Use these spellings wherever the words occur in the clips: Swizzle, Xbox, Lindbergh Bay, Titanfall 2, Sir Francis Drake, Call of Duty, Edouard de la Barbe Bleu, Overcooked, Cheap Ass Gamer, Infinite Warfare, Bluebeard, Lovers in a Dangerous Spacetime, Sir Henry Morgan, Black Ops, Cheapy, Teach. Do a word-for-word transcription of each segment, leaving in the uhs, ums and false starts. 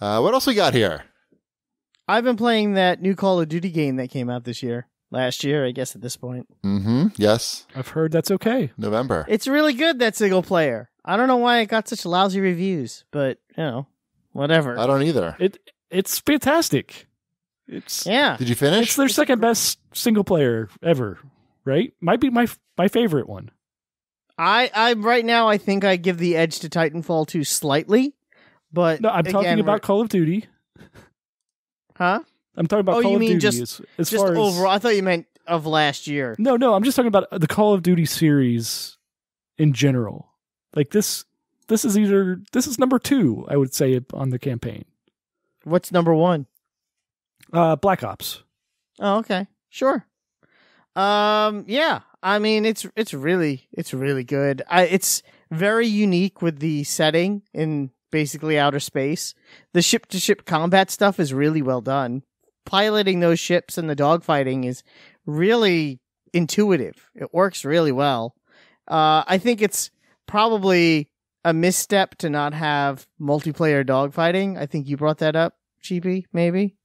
Uh, what else we got here? I've been playing that new Call of Duty game that came out this year. Last year, I guess, at this point. Mm-hmm. Yes. I've heard that's okay. November. It's really good, that single player. I don't know why it got such lousy reviews, but, you know, whatever. I don't either. It It's fantastic. It's Yeah. Did you finish? It's their second best single player ever, right? Might be my my favorite one. I, I right now, I think I give the edge to Titanfall two slightly, but No, I'm again, talking about Call of Duty. Huh? I'm talking about oh, Call you of mean Duty just, as, as just far as overall. I thought you meant of last year. No, no, I'm just talking about the Call of Duty series in general. Like this, this is either this is number two, I would say, on the campaign. What's number one? Uh, Black Ops. Oh, okay, sure. Um, yeah, I mean it's it's really it's really good. I, it's very unique with the setting in basically outer space. The ship to ship combat stuff is really well done. Piloting those ships and the dogfighting is really intuitive. It works really well. Uh, I think it's probably a misstep to not have multiplayer dogfighting. I think you brought that up, G P, maybe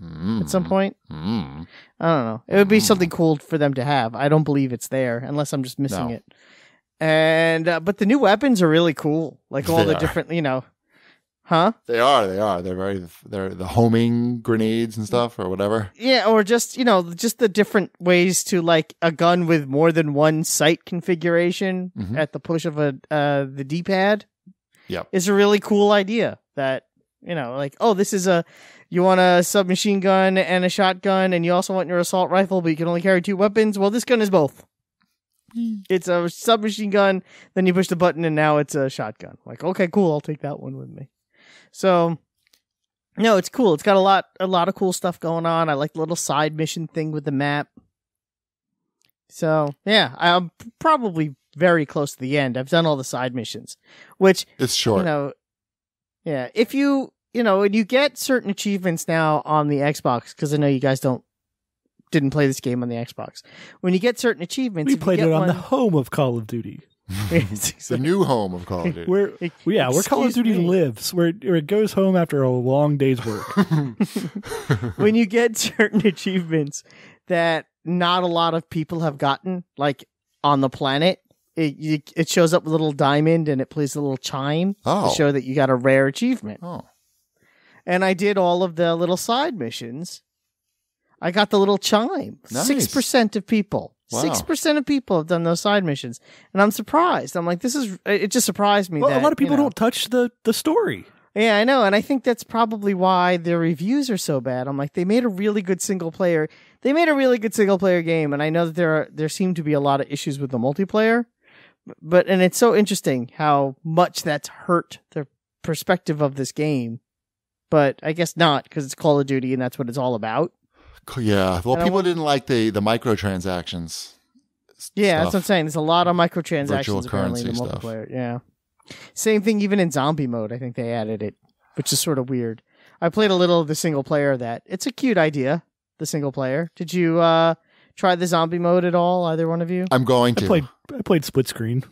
mm. at some point. Mm. I don't know. It would be mm. something cool for them to have. I don't believe it's there unless I'm just missing no. it. And uh, but the new weapons are really cool. Like all they the are. different, you know. Huh? They are. They are. They're very. They're the homing grenades and stuff, or whatever. Yeah, or just you know, just the different ways to like a gun with more than one sight configuration mm-hmm. at the push of a uh, the D-pad. Yeah, is a really cool idea. That you know, like oh, this is a you want a submachine gun and a shotgun, and you also want your assault rifle, but you can only carry two weapons. Well, this gun is both. It's a submachine gun. Then you push the button, and now it's a shotgun. Like okay, cool. I'll take that one with me. So, no, it's cool. It's got a lot, a lot of cool stuff going on. I like the little side mission thing with the map. So, yeah, I'm probably very close to the end. I've done all the side missions, which it's short. You know, yeah, if you, you know, and you get certain achievements now on the Xbox because I know you guys don't didn't play this game on the Xbox. When you get certain achievements, we played it on one, the home of Call of Duty. The new home of Call of Duty. Where, yeah, where Call of Duty me. lives, where, where it goes home after a long day's work. When you get certain achievements that not a lot of people have gotten, like on the planet, it you, it shows up with a little diamond and it plays a little chime oh. to show that you got a rare achievement. Oh. And I did all of the little side missions. I got the little chime. Nice. six percent of people. Wow. six percent of people have done those side missions, and I'm surprised. I'm like, this is, it just surprised me. Well, that, a lot of people you know, don't touch the, the story. Yeah, I know, and I think that's probably why their reviews are so bad. I'm like, they made a really good single-player, they made a really good single-player game, and I know that there are, there seem to be a lot of issues with the multiplayer, but, and it's so interesting how much that's hurt the perspective of this game, but I guess not, because it's Call of Duty, and that's what it's all about. Yeah, well, people didn't like the the microtransactions. Yeah, stuff. That's what I'm saying. There's a lot of microtransactions Virtual apparently currency in the multiplayer. Stuff. Yeah, same thing even in zombie mode. I think they added it, which is sort of weird. I played a little of the single player. Of that it's a cute idea. The single player. Did you uh, try the zombie mode at all? Either one of you? I'm going to. I played, I played split screen.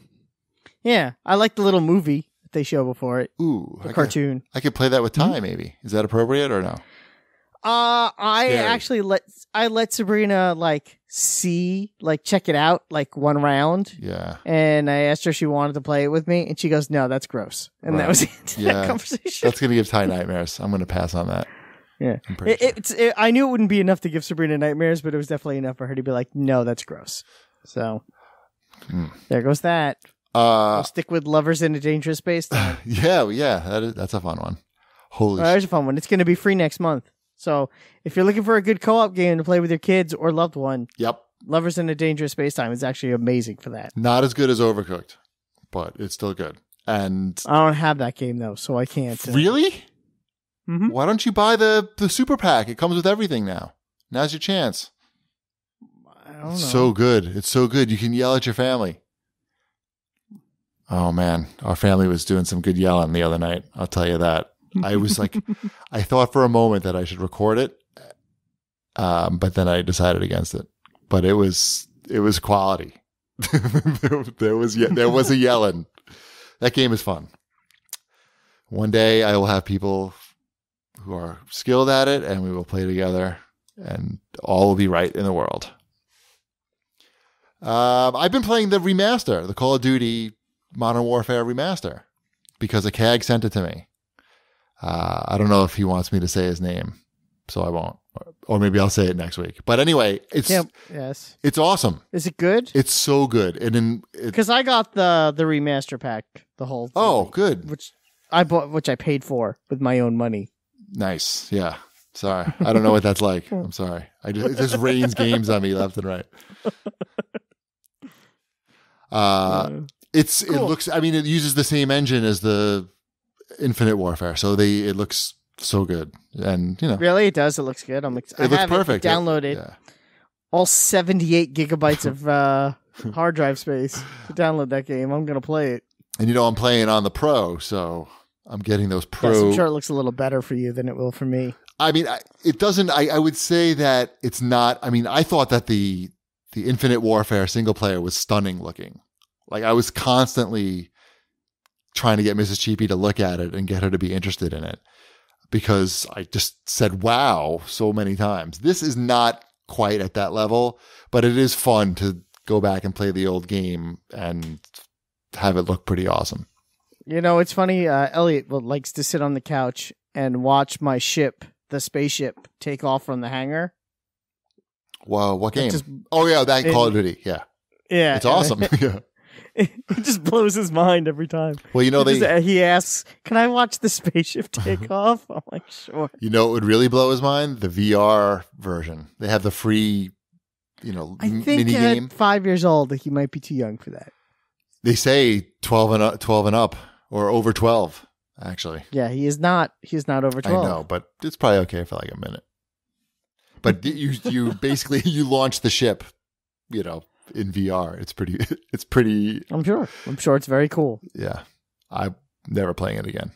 Yeah, I like the little movie that they show before it. Ooh, the I cartoon. Could, I could play that with Ty. Mm-hmm. Maybe is that appropriate or no? Uh, I Very. actually let I let Sabrina like see like check it out like one round. Yeah, and I asked her if she wanted to play it with me, and she goes, "No, that's gross." And right. that was the end of yeah. that conversation. That's gonna give Ty nightmares. I'm gonna pass on that. Yeah, it, sure. it's. It, I knew it wouldn't be enough to give Sabrina nightmares, but it was definitely enough for her to be like, "No, that's gross." So mm. there goes that. Uh, I'll stick with Lovers in a Dangerous Spacetime. Yeah, yeah, that is, that's a fun one. Holy, well, that's a fun one. It's gonna be free next month. So if you're looking for a good co-op game to play with your kids or loved one, yep, Lovers in a Dangerous Spacetime is actually amazing for that. Not as good as Overcooked, but it's still good. And I don't have that game though, so I can't. Uh, really? Mm-hmm. Why don't you buy the the super pack? It comes with everything now. Now's your chance. I don't know. It's so good. It's so good. You can yell at your family. Oh man, our family was doing some good yelling the other night. I'll tell you that. I was like, I thought for a moment that I should record it, um, but then I decided against it. But it was it was quality. there, there was there was a yelling. That game is fun. One day I will have people who are skilled at it, and we will play together, and all will be right in the world. Uh, I've been playing the remaster, the Call of Duty Modern Warfare remaster, because a C A G sent it to me. Uh, I don't know if he wants me to say his name, so I won't. Or maybe I'll say it next week. But anyway, it's yeah, yes, it's awesome. Is it good? It's so good. And in because I got the the remaster pack, the whole. Oh, movie, good. Which I bought, which I paid for with my own money. Nice. Yeah. Sorry, I don't know what that's like. I'm sorry. I just it just rains games on me left and right. Uh, it's cool. It looks. I mean, it uses the same engine as the Infinite Warfare, so they it looks. So good. And you know, really, it does. It looks good. I'm ex- it I looks have perfect. It downloaded yeah. all seventy-eight gigabytes of uh, hard drive space to download that game. I'm gonna play it. And you know, I'm playing on the Pro, so I'm getting those Pro. Yes, I'm sure it looks a little better for you than it will for me. I mean, I, it doesn't. I, I would say that it's not. I mean, I thought that the the Infinite Warfare single player was stunning looking. Like I was constantly trying to get Missus Cheapy to look at it and get her to be interested in it. Because I just said, wow, so many times. This is not quite at that level, but it is fun to go back and play the old game and have it look pretty awesome. You know, it's funny. Uh, Elliot likes to sit on the couch and watch my ship, the spaceship, take off from the hangar. Wow, what game? Just, oh, yeah, that it, Call of Duty. Yeah. Yeah. It's awesome. Yeah. It just blows his mind every time. Well, you know, he, they, just, he asks, can I watch the spaceship take off? I'm like, sure. You know, it would really blow his mind. The V R version. They have the free, you know, I think mini at game. Five years old, he might be too young for that. They say twelve and up, twelve and up or over twelve, actually. Yeah, he is not. He is not over twelve. I know, but it's probably okay for like a minute. But you, you basically, you launch the ship, you know. In V R, it's pretty. It's pretty. I'm sure. I'm sure it's very cool. Yeah, I'm never playing it again.